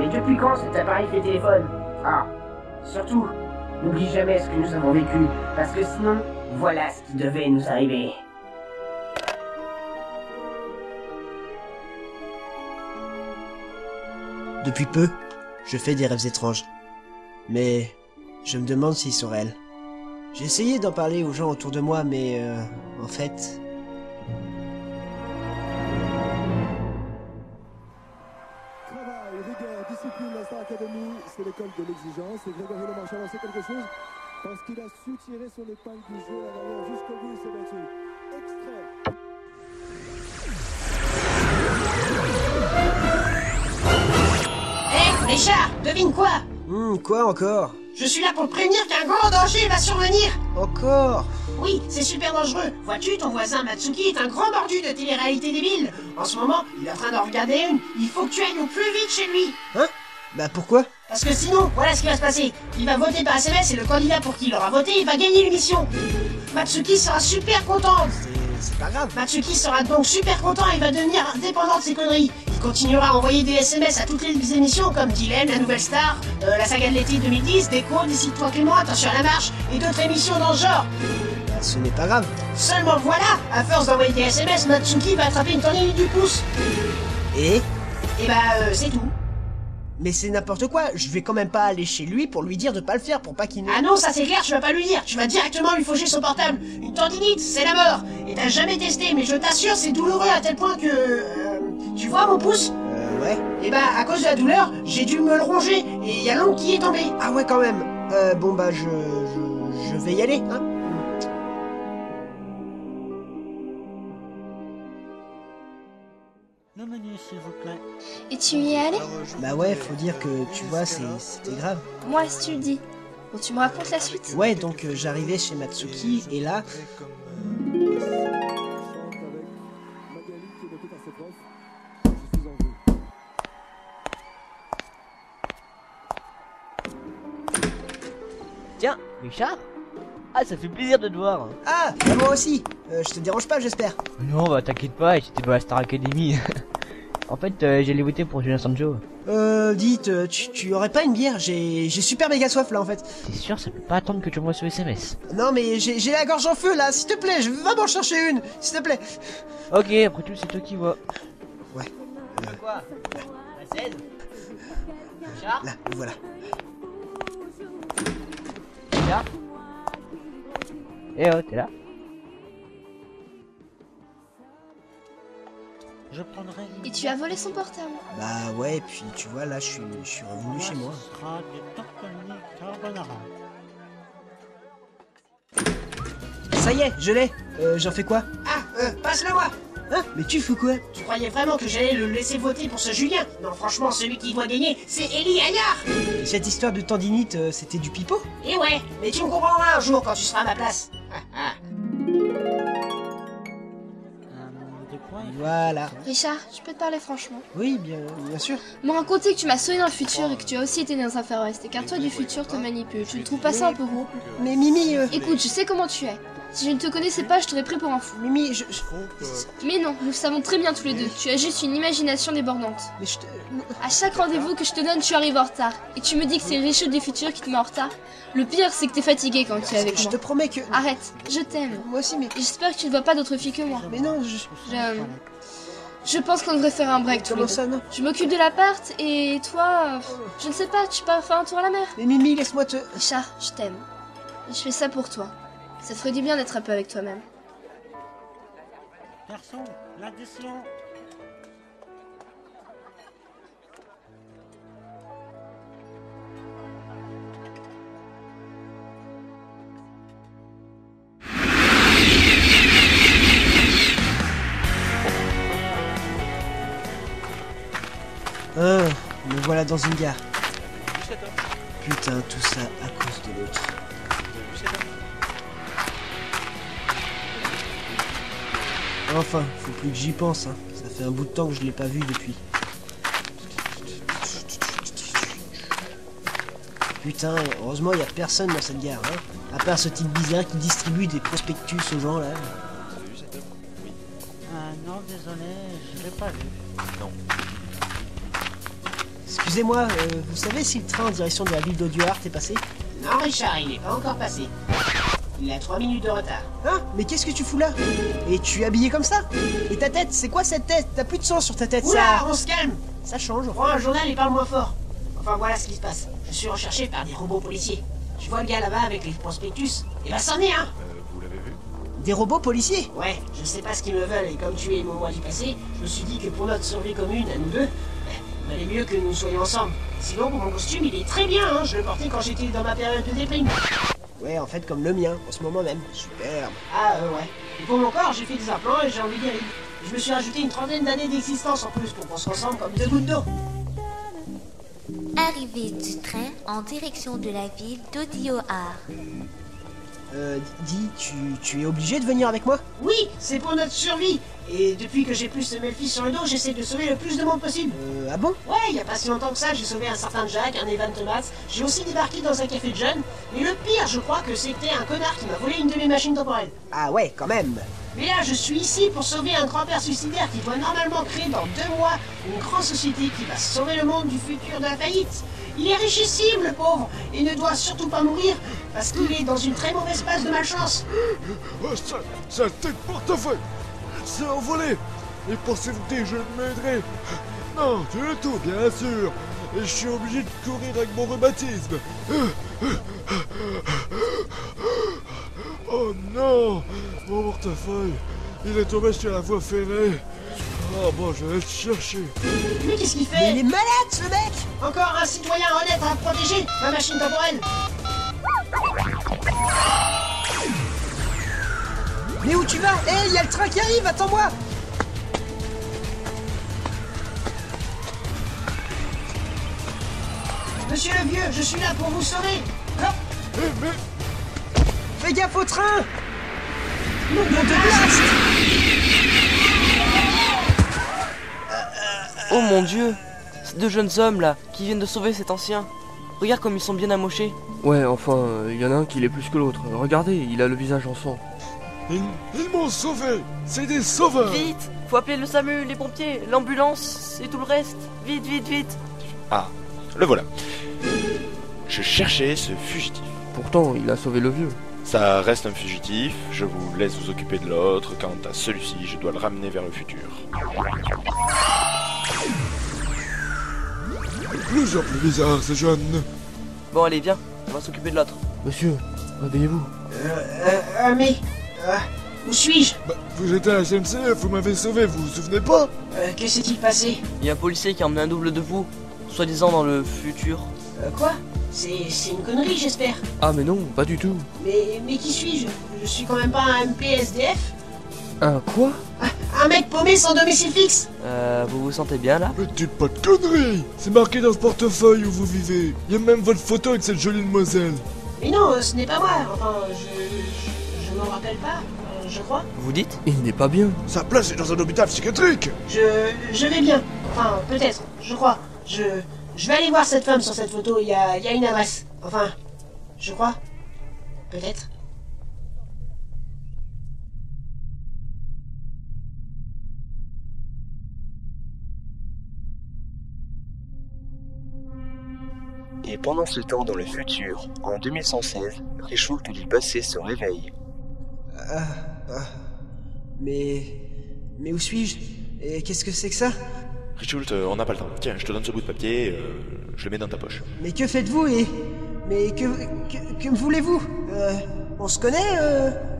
mais depuis quand cet appareil fait téléphone? Ah, surtout, n'oublie jamais ce que nous avons vécu, parce que sinon, voilà ce qui devait nous arriver. Depuis peu, je fais des rêves étranges. Mais je me demande s'ils sont réels. J'ai essayé d'en parler aux gens autour de moi, mais en fait... Travail, rigueur, discipline, la Star Academy, c'est l'école de l'exigence. Et Grégory Le Marchand a lancé quelque chose parce qu'il a su tirer son épingle du jeu à l'arrière jusqu'au bout, c'est battu. Extrait. Hé, Richard, devine quoi? Quoi encore? Je suis là pour te prévenir qu'un grand danger va survenir! Encore? Oui, c'est super dangereux. Vois-tu, ton voisin Matsuki est un grand mordu de télé-réalité débile. En ce moment, il est en train d'en regarder une. Il faut que tu ailles au plus vite chez lui. Hein? Bah pourquoi? Parce que sinon, voilà ce qui va se passer. Il va voter par SMS et le candidat pour qui il aura voté, il va gagner l'émission. Matsuki sera super content. C'est pas grave. Matsuki sera donc super content et va devenir indépendant de ses conneries. Il continuera à envoyer des SMS à toutes les émissions comme Dylan, La Nouvelle Star, La Saga de l'été 2010, Déco, Décide-toi Clément, Attention à la marche et d'autres émissions dans le genre. Ce n'est pas grave. Seulement voilà, à force d'envoyer des SMS, Matsuki va attraper une tendinite du pouce. Et bah c'est tout. Mais c'est n'importe quoi, je vais quand même pas aller chez lui pour lui dire de pas le faire, pour pas qu'il ne... Ah non, ça c'est clair, tu vas pas lui dire, tu vas directement lui faucher son portable. Une tendinite, c'est la mort. Et t'as jamais testé, mais je t'assure, c'est douloureux à tel point que... tu vois mon pouce? Ouais. Et bah, à cause de la douleur, j'ai dû me le ronger, et y a l'ongle qui est tombé. Ah ouais, quand même. Bon bah, je vais y aller, hein. Le menu, s'il vous plaît. Et tu y es allé? Bah ouais, faut dire que, tu vois, c'était grave. Moi, si tu le dis. Bon, tu me racontes la suite? Ouais, donc j'arrivais chez Matsuki, et là... Tiens, Richard? Ah, ça fait plaisir de te voir. Ah, bah moi aussi. Je te dérange pas, j'espère. Non, bah t'inquiète pas, j'étais pas à la Star Academy. En fait, j'allais voter pour Jonas Sanjo. Dites, tu aurais pas une bière? J'ai super méga soif là en fait. T'es sûr, ça peut pas attendre que tu m'envoies sur SMS? Non mais j'ai la gorge en feu là, s'il te plaît, va m'en chercher une, s'il te plaît. Ok, après tout, c'est toi qui vois. Ouais. Quoi? La scène? Richard? Là, le voilà. Richard? Eh oh, t'es là? Je prendrai... Et tu as volé son portable? Bah ouais, puis tu vois, là, je suis revenu chez moi. Ça y est, je l'ai. J'en fais quoi? Ah, passe-le-moi. Hein? Mais tu fous quoi? Tu croyais vraiment que j'allais le laisser voter pour ce Julien? Non, franchement, celui qui doit gagner, c'est Elie Ayar. Cette histoire de tendinite, c'était du pipeau? Eh ouais, mais tu me comprendras un jour quand tu seras à ma place. Voilà. Richard, je peux te parler franchement? Oui, bien sûr. Me raconter que tu m'as sauvé dans le futur et que tu as aussi été dans un Far West, car toi du futur te manipule. Tu ne trouves pas ça un peu gros? Mais Mimi... Écoute, je sais comment tu es. Si je ne te connaissais pas, je t'aurais pris pour un fou. Mimi, Mais non, nous savons très bien tous les deux. Tu as juste une imagination débordante. Mais je te... À chaque rendez-vous que je te donne, tu arrives en retard. Et tu me dis que c'est Richoult du futur qui te met en retard. Le pire, c'est que t'es fatigué quand tu es avec moi. Je te promets que... Arrête, je t'aime. Moi aussi, mais... J'espère que tu ne vois pas d'autres filles que moi. Mais non, je pense qu'on devrait faire un break tous les deux. Ça, non? Je m'occupe de l'appart et toi... Je ne sais pas, tu pars faire un tour à la mer. Mais Mimi, laisse-moi te... Richard, je t'aime. Je fais ça pour toi. Ça ferait du bien d'être un peu avec toi-même. Garçon, l'addition. Me voilà dans une gare. Putain, tout ça à cause de l'autre. Enfin, faut plus que j'y pense, hein. Ça fait un bout de temps que je l'ai pas vu depuis. Putain, heureusement il n'y a personne dans cette gare, hein. À part ce type bizarre qui distribue des prospectus aux gens là. Ah non, désolé, je l'ai pas vu. Non. Excusez-moi, vous savez si le train en direction de la ville d'Audiouart est passé? Non, Richard, il n'est pas encore passé. Il a 3 minutes de retard. Hein? Mais qu'est-ce que tu fous là? Et tu es habillé comme ça? Et ta tête, c'est quoi cette tête? T'as plus de sang sur ta tête. Oula, ça... on se calme. Ça change. Prends un journal et parle moins fort. Enfin, voilà ce qui se passe. Je suis recherché par des robots policiers. Je vois le gars là-bas avec les prospectus. Et bah, c'en est un. Vous l'avez vu? Des robots policiers? Ouais, je sais pas ce qu'ils me veulent. Et comme tu es mon moi du passé, je me suis dit que pour notre survie commune à nous deux, il valait mieux que nous soyons ensemble. Sinon, pour mon costume, il est très bien, hein. Je le portais quand j'étais dans ma période de déprime. Ouais, en fait, comme le mien, en ce moment même. Superbe. Ah, ouais. Et pour mon corps, j'ai fait des implants et j'ai envie d'y aller. Je me suis ajouté une 30aine d'années d'existence en plus pour qu'on se ressemble comme 2 gouttes d'eau. Arrivée du train en direction de la ville d'Audiouart. Dis, tu es obligé de venir avec moi? Oui, c'est pour notre survie. Et depuis que j'ai plus de Melfis sur le dos, j'essaie de sauver le plus de monde possible. Ah bon? Ouais, y a pas si longtemps que ça, j'ai sauvé un certain Jack, un Evan Thomas, j'ai aussi débarqué dans un café de jeunes, mais le pire, je crois que c'était un connard qui m'a volé une de mes machines temporelles. Ah ouais, quand même. Mais là, je suis ici pour sauver un grand-père suicidaire qui doit normalement créer dans 2 mois une grande société qui va sauver le monde du futur de la faillite. Il est richissime, le pauvre, et ne doit surtout pas mourir, parce qu'il est dans une très mauvaise passe de malchance. Oh, sale tête portefeuille! C'est envolé! Et pensez-vous que je m'aiderai? Non, du tout, bien sûr! Et je suis obligé de courir avec mon rhumatisme! Oh non! Mon portefeuille! Il est tombé sur la voie ferrée! Oh bon, je vais le chercher! Mais qu'est-ce qu'il fait? Il est malade, ce mec! Encore un citoyen honnête à protéger! Ma machine temporelle! Mais où tu vas? Hé, hey, y'a le train qui arrive, attends-moi! Monsieur le vieux, je suis là pour vous sauver! Hop! Mais... Fais gaffe au train! Nous de blast! Oh mon dieu! Ces 2 jeunes hommes là, qui viennent de sauver cet ancien. Regarde comme ils sont bien amochés. Ouais, enfin, il y en a un qui l'est plus que l'autre. Regardez, il a le visage en sang. Ils m'ont sauvé! C'est des sauveurs! Vite! Faut appeler le SAMU, les pompiers, l'ambulance et tout le reste! Vite, vite, vite! Ah, le voilà. Je cherchais ce fugitif. Pourtant, il a sauvé le vieux. Ça reste un fugitif, je vous laisse vous occuper de l'autre. Quant à celui-ci, je dois le ramener vers le futur. Le genre plus bizarre, ce jeune! Bon, allez, viens, on va s'occuper de l'autre. Monsieur, réveillez-vous. Mais... où suis-je? Bah, vous étiez à la CNC, vous m'avez sauvé, vous vous souvenez pas? Que s'est-il passé? Il y a un policier qui a emmené un double de vous, soi-disant dans le futur. Quoi? C'est une connerie, j'espère. Ah mais non, pas du tout. Mais qui suis-je? Je suis quand même pas un MPSDF. Un quoi? Un mec paumé sans domicile fixe. Vous vous sentez bien là? Mais tu pas de conneries! C'est marqué dans ce portefeuille où vous vivez. Il y a même votre photo avec cette jolie demoiselle. Mais non, ce n'est pas moi, enfin, je m'en rappelle pas, je crois. Vous dites? Il n'est pas bien. Sa place est dans un hôpital psychiatrique. Je vais bien. Enfin, peut-être, je crois. Je vais aller voir cette femme sur cette photo, il y a une adresse. Enfin, je crois. Peut-être. Et pendant ce temps dans le futur, en 2116, Richoult du passé se réveille. Mais où suis-je? Et qu'est-ce que c'est que ça? Richoult, on n'a pas le temps. Tiens, je te donne ce bout de papier, je le mets dans ta poche. Mais que faites-vous et... Mais que me voulez-vous? On se connaît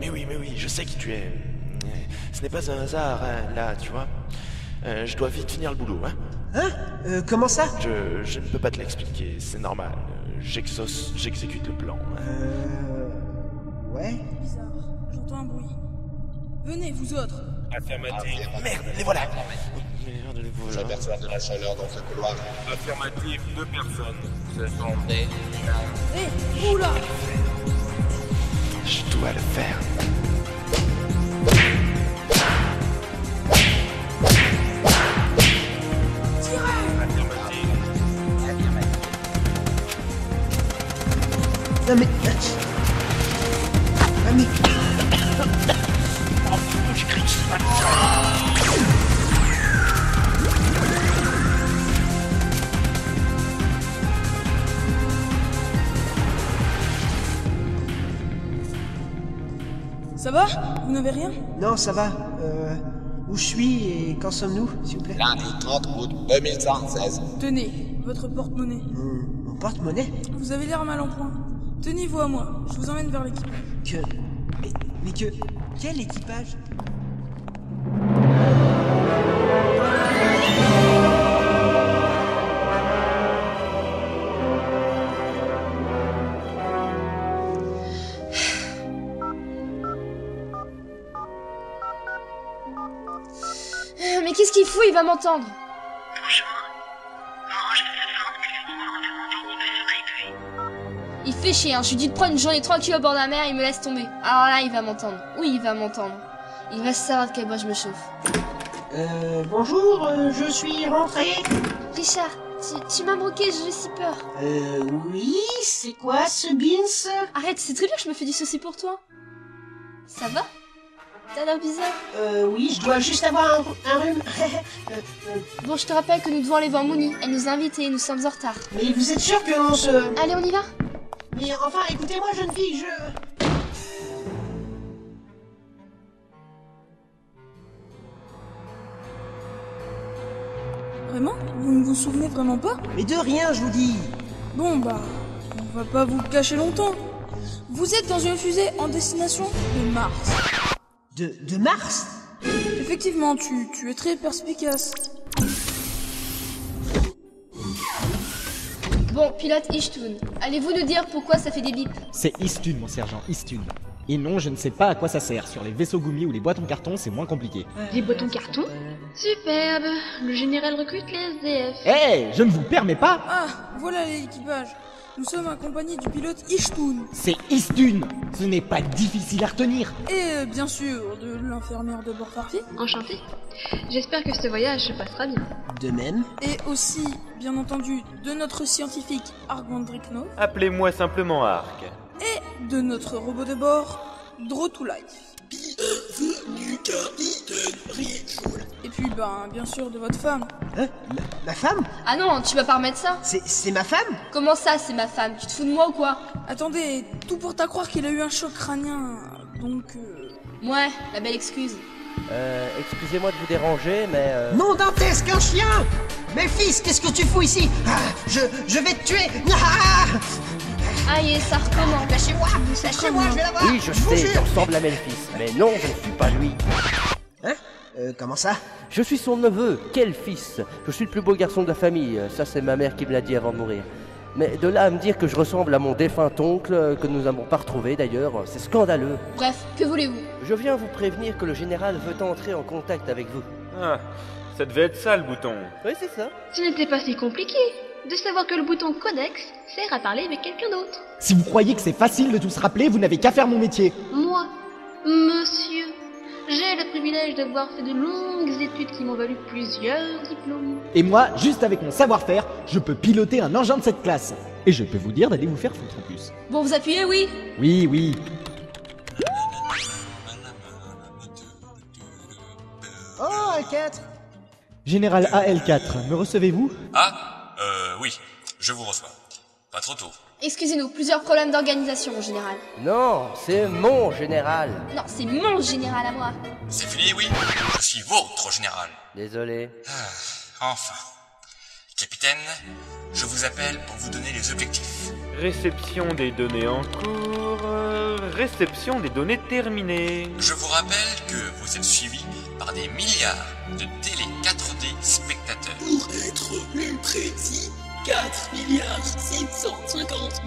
Mais oui, je sais qui tu es. Ce n'est pas un hasard, hein, là, tu vois. Je dois vite finir le boulot, hein. Hein? Comment ça? Je ne peux pas te l'expliquer, c'est normal. J'exécute le plan. Hein. Ouais. Bizarre, j'entends un bruit. Venez, vous autres. Affirmative. Merde, les voilà. J'aperçois de la chaleur dans ce couloir. Affirmative, 2 personnes. Ce sont des... Hé, oula! Je dois le faire. Tirez! Affirmative. Non mais... Je crie que c'est pas ça. Ça va? Vous n'avez rien? Non, ça va. Où je suis et quand sommes-nous, s'il vous plaît? Lundi 30 août 2016. Tenez, votre porte-monnaie. Mon porte-monnaie? Vous avez l'air mal en point. Tenez-vous à moi, je vous emmène vers l'équipage. Que... Mais que... Quel équipage? Qu'est-ce qu'il fout? Il va m'entendre. Bonjour. Non, je me sens extrêmement demandé. Il fait chier, hein. Je lui dis de prendre une journée tranquille au bord de la mer, il me laisse tomber. Alors là, il va m'entendre. Oui, il va m'entendre. Il va savoir de quel bois je me chauffe. Bonjour, je suis rentré. Richard, tu m'as manqué, j'ai si peur. Oui, c'est quoi ce beans? Arrête, c'est très bien que je me fais du souci pour toi. Ça va? T'as l'air bizarre. Oui, je dois juste avoir un rhume. Bon, je te rappelle que nous devons aller voir Mouni. Elle nous invite et nous sommes en retard. Mais vous êtes sûr que on se... Allez, on y va? Mais enfin, écoutez-moi, jeune fille, je... Vraiment? Vous ne vous souvenez vraiment pas? Mais de rien, je vous dis. Bon, bah, on va pas vous le cacher longtemps. Vous êtes dans une fusée en destination de Mars. De Mars? Effectivement, tu es très perspicace. Bon, pilote Ishtun, allez-vous nous dire pourquoi ça fait des bips? C'est Ishtun, mon sergent, Ishtun. Et non, je ne sais pas à quoi ça sert. Sur les vaisseaux gommiers ou les boîtes en carton, c'est moins compliqué. Les boîtes en carton? Superbe. Le général recrute les SDF. Eh, hey, je ne vous permets pas. Ah, voilà l'équipage. Nous sommes accompagnés du pilote Ishtun. C'est Ishtun. Ce n'est pas difficile à retenir. Et bien sûr, de l'infirmière de bord Farfy. Enchanté. J'espère que ce voyage se passera bien. De même. Et aussi, bien entendu, de notre scientifique Argwandrikno. Appelez-moi simplement Arc. Et de notre robot de bord, Draw2Life. Et puis, ben, bien sûr, de votre femme. Hein? Ma femme? Ah non, tu vas pas remettre ça? C'est ma femme? Comment ça, c'est ma femme? Tu te fous de moi ou quoi? Attendez, tout pour t'accroire qu'il a eu un choc crânien, donc... Ouais, la belle excuse. Excusez-moi de vous déranger, mais... Non, dantesque, un chien! Melfis, qu'est-ce que tu fous ici? Je vais te tuer! Aïe, ça recommence. Lâchez-moi, lâchez-moi, je vais l'avoir. Oui, je sais, tu ressembles à Melfis, mais non, je ne suis pas lui. Hein? Comment ça? Je suis son neveu, quel fils? Je suis le plus beau garçon de la famille, ça c'est ma mère qui me l'a dit avant de mourir. Mais de là à me dire que je ressemble à mon défunt oncle, que nous n'avons pas retrouvé d'ailleurs, c'est scandaleux. Bref, que voulez-vous? Je viens vous prévenir que le général veut entrer en contact avec vous. Ah, ça devait être ça le bouton. Oui, c'est ça. Ce n'était pas si compliqué de savoir que le bouton codex sert à parler avec quelqu'un d'autre. Si vous croyez que c'est facile de tout se rappeler, vous n'avez qu'à faire mon métier. Moi, monsieur, j'ai le privilège d'avoir fait de longues études qui m'ont valu plusieurs diplômes. Et moi, juste avec mon savoir-faire, je peux piloter un engin de cette classe. Et je peux vous dire d'aller vous faire foutre en plus. Bon, vous appuyez, oui? Oui, oui. Oh, AL4! Général AL4, me recevez-vous? Ah! Oui, je vous reçois. Pas trop tôt. Excusez-nous, plusieurs problèmes d'organisation, mon général. Non, c'est mon général. Non, c'est mon général à moi. C'est fini, oui. Je suis votre général. Désolé. Ah, enfin. Capitaine, je vous appelle pour vous donner les objectifs. Réception des données en cours... réception des données terminées. Je vous rappelle que vous êtes suivi par des milliards de télé 4D spectateurs. Pour être plus précis, 4 750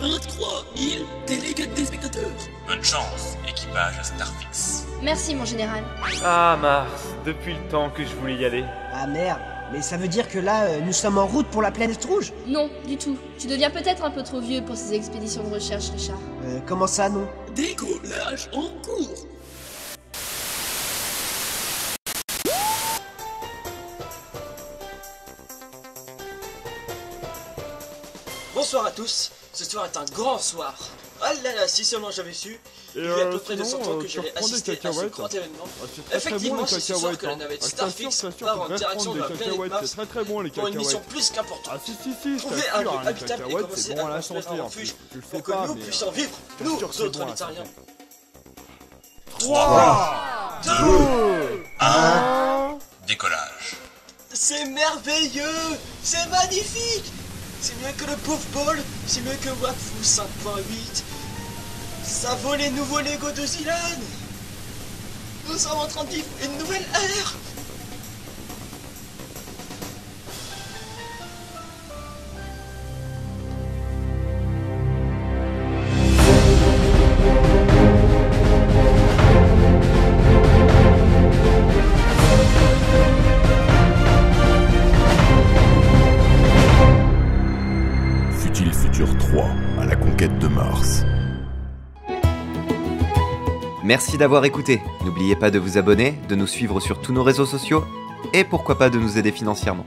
023 000 télé 4D spectateurs. Bonne chance, équipage Starfix. Merci, mon général. Ah, Mars, depuis le temps que je voulais y aller. Ah merde, mais ça veut dire que là, nous sommes en route pour la planète rouge? Non, du tout. Tu deviens peut-être un peu trop vieux pour ces expéditions de recherche, Richard. Comment ça, non? Décollage en cours. Bonsoir à tous, ce soir est un grand soir. Ah là là, si seulement j'avais su, il y a à peu près 200 ans que j'allais assister à ce grand événement. Effectivement, c'est ce soir que la navette Starfix part en direction de la planète Mars pour une mission plus qu'importable. Trouver un lieu habitable et commencer à construire un refuge pour que nous puissions vivre, nous autres litariens. 3, 2, 1, décollage. C'est merveilleux, c'est magnifique. C'est mieux que le pauvre Paul, c'est mieux que Wakfu 5.8. Ça vaut les nouveaux Lego de Zilane. Nous sommes en train de vivre une nouvelle ère. Merci d'avoir écouté, n'oubliez pas de vous abonner, de nous suivre sur tous nos réseaux sociaux et pourquoi pas de nous aider financièrement.